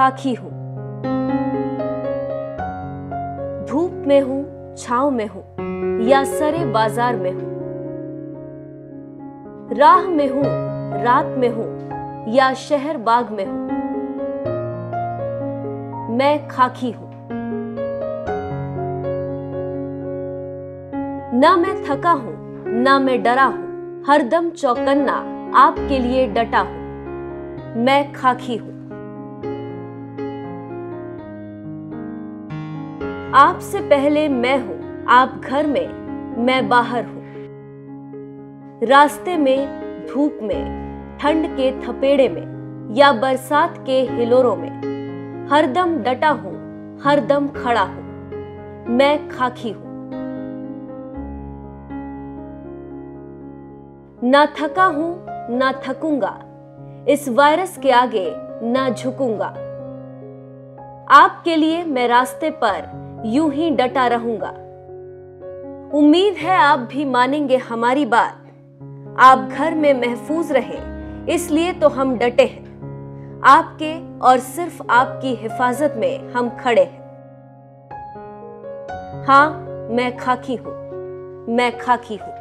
खाकी हूँ, धूप में हूँ, छाँव में हूँ या सरे बाजार में हूँ, राह में हूँ, रात में हूँ या शहर बाग में हूँ, मैं खाकी हूँ। ना मैं थका हूँ, ना मैं डरा हूँ, हरदम चौकन्ना आपके लिए डटा हूँ, मैं खाकी हूँ। आपसे पहले मैं हूँ, आप घर में, मैं बाहर हूँ, रास्ते में, धूप में, ठंड के थपेड़े में या बरसात के हिलोरों में, हरदम डटा हूँ, हरदम खड़ा हूँ, मैं खाकी हूँ। ना थका हूं, ना थकूंगा, इस वायरस के आगे ना झुकूंगा, आपके लिए मैं रास्ते पर यूं ही डटा रहूंगा। उम्मीद है आप भी मानेंगे हमारी बात, आप घर में महफूज रहे इसलिए तो हम डटे हैं, आपके और सिर्फ आपकी हिफाजत में हम खड़े हैं। हाँ, मैं खाकी हूं, मैं खाकी हूं।